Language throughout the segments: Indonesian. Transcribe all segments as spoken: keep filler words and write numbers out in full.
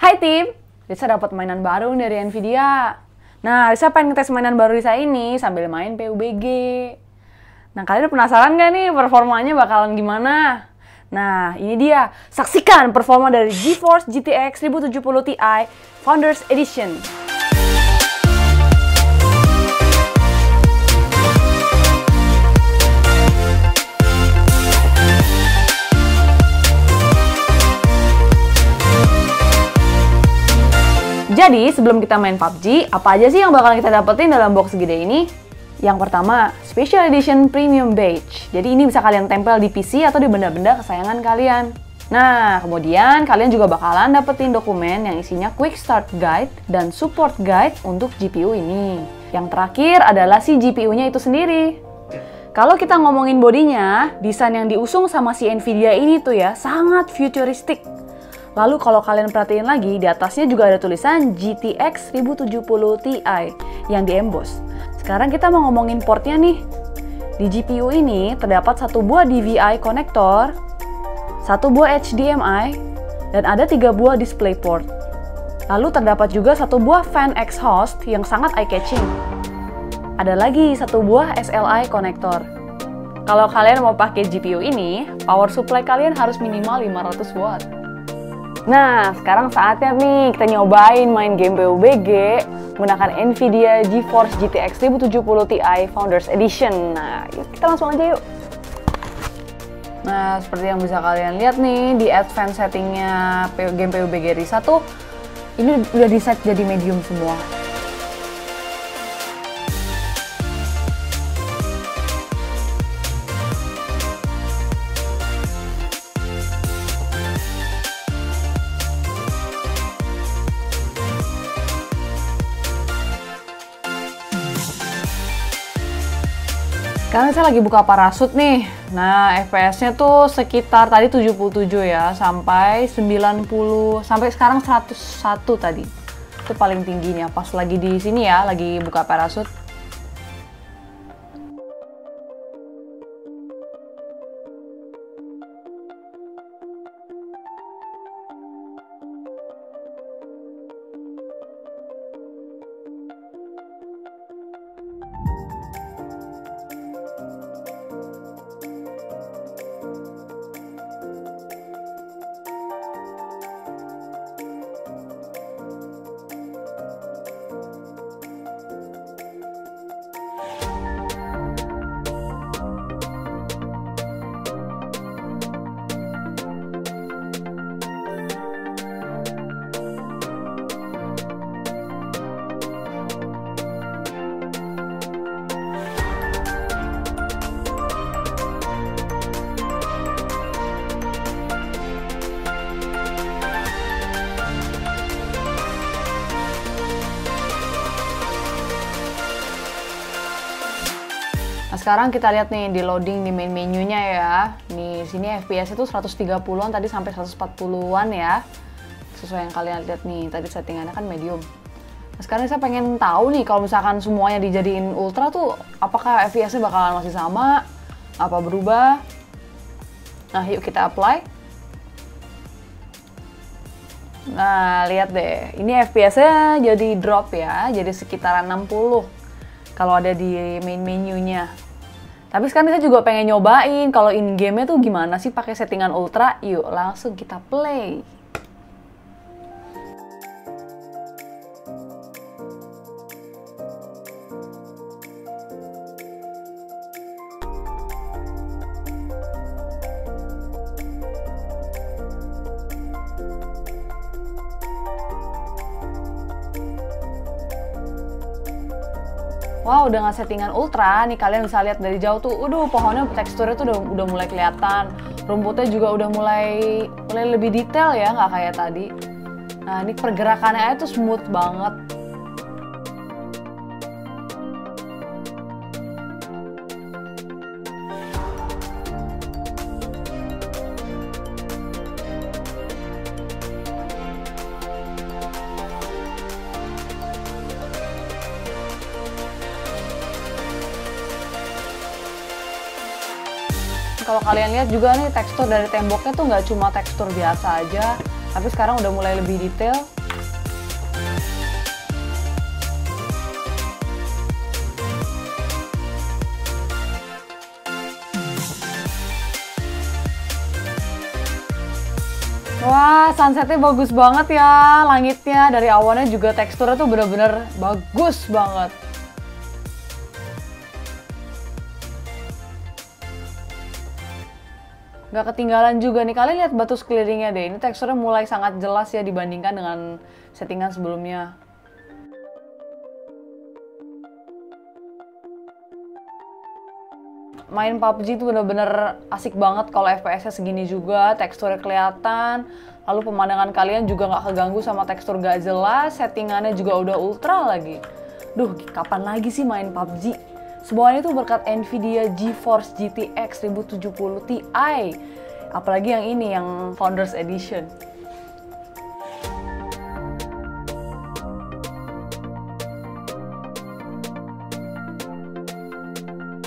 Hai tim, Risa dapat mainan baru dari NVIDIA. Nah, Risa pengen ngetes mainan baru Risa ini sambil main P U B G. Nah, kalian penasaran gak nih performanya bakalan gimana? Nah, ini dia. Saksikan performa dari GeForce G T X sepuluh tujuh puluh Ti Founders Edition. Jadi, sebelum kita main P U B G, apa aja sih yang bakalan kita dapetin dalam box gede ini? Yang pertama, Special Edition Premium Badge. Jadi ini bisa kalian tempel di P C atau di benda-benda kesayangan kalian. Nah, kemudian kalian juga bakalan dapetin dokumen yang isinya Quick Start Guide dan Support Guide untuk G P U ini. Yang terakhir adalah si G P U-nya itu sendiri. Kalau kita ngomongin bodinya, desain yang diusung sama si NVIDIA ini tuh ya sangat futuristik. Lalu kalau kalian perhatiin lagi, di atasnya juga ada tulisan G T X sepuluh tujuh puluh Ti yang diemboss. Sekarang kita mau ngomongin portnya nih. Di G P U ini terdapat satu buah D V I konektor, satu buah H D M I, dan ada tiga buah DisplayPort. Lalu terdapat juga satu buah fan exhaust yang sangat eye-catching. Ada lagi satu buah S L I konektor. Kalau kalian mau pakai G P U ini, power supply kalian harus minimal lima ratus watt. Nah, sekarang saatnya nih kita nyobain main game P U B G menggunakan NVIDIA GeForce G T X sepuluh tujuh puluh Ti Founders Edition. Nah, yuk kita langsung aja yuk. Nah, seperti yang bisa kalian lihat nih, di advance settingnya game P U B G Risa tuh, ini udah di-set jadi medium semua. Sekarang saya lagi buka parasut nih. Nah, F P S-nya tuh sekitar tadi tujuh puluh tujuh ya, sampai sembilan puluh, sampai sekarang seratus satu tadi. Itu paling tingginya pas lagi di sini ya, lagi buka parasut. Nah, sekarang kita lihat nih di loading di main menunya ya. Nih, sini F P S itu seratus tiga puluhan tadi sampai seratus empat puluhan ya. Sesuai yang kalian lihat nih, tadi settingannya kan medium. Nah, sekarang saya pengen tahu nih kalau misalkan semuanya dijadiin ultra tuh apakah F P S-nya bakalan masih sama? Apa berubah? Nah, yuk kita apply. Nah, lihat deh. Ini F P S-nya jadi drop ya, jadi sekitaran enam puluh. Kalau ada di main menunya. Tapi sekarang saya juga pengen nyobain kalau in game-nya tuh gimana sih pakai settingan ultra. Yuk langsung kita play. Wow, dengan settingan ultra nih kalian bisa lihat dari jauh tuh, aduh pohonnya teksturnya tuh udah, udah mulai kelihatan, rumputnya juga udah mulai mulai lebih detail ya, nggak kayak tadi. Nah, ini pergerakannya aja tuh smooth banget. Kalau kalian lihat juga nih tekstur dari temboknya tuh nggak cuma tekstur biasa aja, tapi sekarang udah mulai lebih detail. Wah, sunsetnya bagus banget ya, langitnya dari awannya juga teksturnya tuh bener-bener bagus banget. Nggak ketinggalan juga nih, kalian lihat batu sekelilingnya deh, ini teksturnya mulai sangat jelas ya dibandingkan dengan settingan sebelumnya. Main P U B G itu bener-bener asik banget kalau F P S-nya segini juga, teksturnya kelihatan, lalu pemandangan kalian juga nggak keganggu sama tekstur gak jelas, settingannya juga udah ultra lagi. Duh, kapan lagi sih main P U B G? Semua ini tuh berkat NVIDIA GeForce G T X sepuluh tujuh puluh Ti, apalagi yang ini, yang Founders Edition.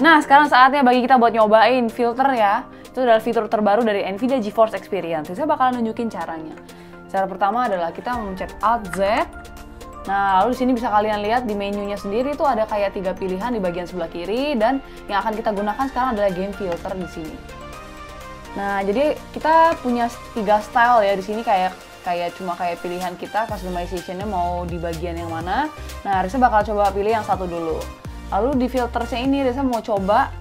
Nah, sekarang saatnya bagi kita buat nyobain filter ya. Itu adalah fitur terbaru dari NVIDIA GeForce Experience. Saya bakalan nunjukin caranya. Cara pertama adalah kita mencet Alt Z. Nah, lalu di sini bisa kalian lihat di menunya sendiri itu ada kayak tiga pilihan di bagian sebelah kiri, dan yang akan kita gunakan sekarang adalah game filter di sini. Nah, jadi kita punya tiga style ya di sini, kayak kayak cuma kayak pilihan kita customization-nya mau di bagian yang mana. Nah, Risa bakal coba pilih yang satu dulu. Lalu di filtersnya ini Reza mau coba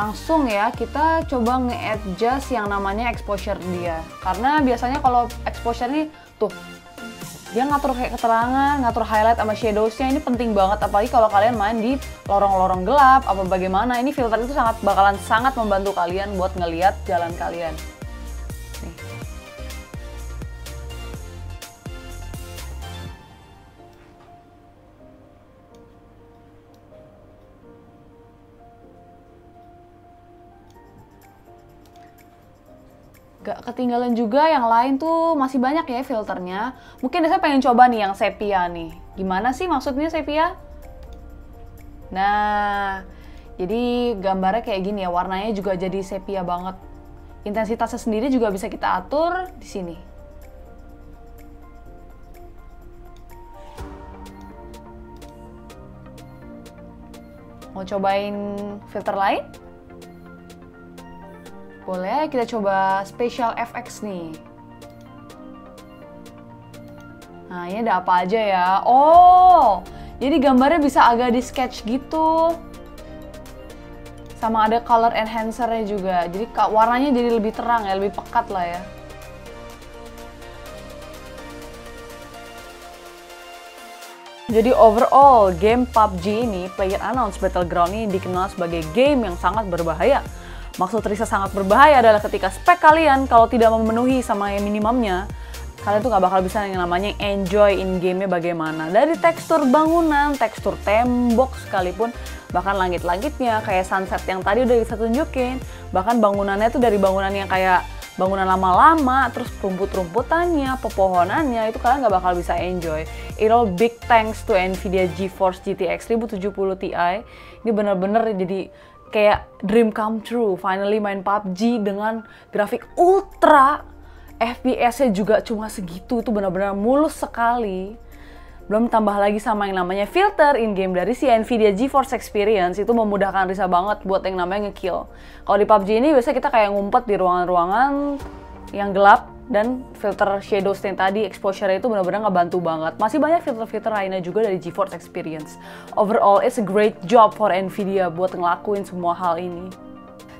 langsung ya, kita coba nge-adjust yang namanya exposure dia. Karena biasanya kalau exposure ini tuh, dia ngatur kayak keterangan, ngatur highlight sama shadows-nya, ini penting banget. Apalagi kalau kalian main di lorong-lorong gelap, apa bagaimana, ini filter itu sangat bakalan sangat membantu kalian buat ngelihat jalan kalian. Nih. Gak ketinggalan juga yang lain tuh masih banyak ya filternya. Mungkin saya pengen coba nih yang sepia nih. Gimana sih maksudnya sepia? Nah, jadi gambarnya kayak gini ya, warnanya juga jadi sepia banget. Intensitasnya sendiri juga bisa kita atur di sini. Mau cobain filter lain? Boleh, kita coba Special F X nih. Nah, ini ada apa aja ya? Oh, jadi gambarnya bisa agak di sketch gitu. Sama ada color enhancer-nya juga. Jadi warnanya jadi lebih terang ya, lebih pekat lah ya. Jadi overall, game P U B G ini, PlayerUnknown's Battleground ini dikenal sebagai game yang sangat berbahaya. Maksud Risa sangat berbahaya adalah ketika spek kalian kalau tidak memenuhi sama yang minimumnya, kalian tuh gak bakal bisa yang namanya enjoy in game-nya bagaimana. Dari tekstur bangunan, tekstur tembok sekalipun, bahkan langit-langitnya, kayak sunset yang tadi udah bisa tunjukin, bahkan bangunannya tuh dari bangunan yang kayak bangunan lama-lama, terus rumput-rumputannya, pepohonannya, itu kalian gak bakal bisa enjoy. It all big thanks to NVIDIA GeForce G T X sepuluh tujuh puluh Ti. Ini bener-bener jadi kayak dream come true, finally main P U B G dengan grafik ultra, F P S-nya juga cuma segitu, itu benar-benar mulus sekali. Belum tambah lagi sama yang namanya filter in-game dari si NVIDIA GeForce Experience, itu memudahkan Risa banget buat yang namanya nge-kill. Kalau di P U B G ini biasanya kita kayak ngumpet di ruangan-ruangan yang gelap, dan filter shadows yang tadi, exposure itu benar-benar ngebantu banget. Masih banyak filter-filter lainnya juga dari GeForce Experience. Overall, it's a great job for NVIDIA buat ngelakuin semua hal ini.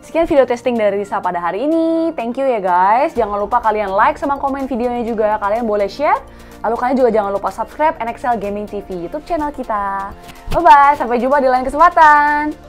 Sekian video testing dari Risa pada hari ini. Thank you ya guys. Jangan lupa kalian like sama komen videonya juga. Kalian boleh share. Lalu kalian juga jangan lupa subscribe N X L Gaming T V YouTube channel kita. Bye-bye, sampai jumpa di lain kesempatan.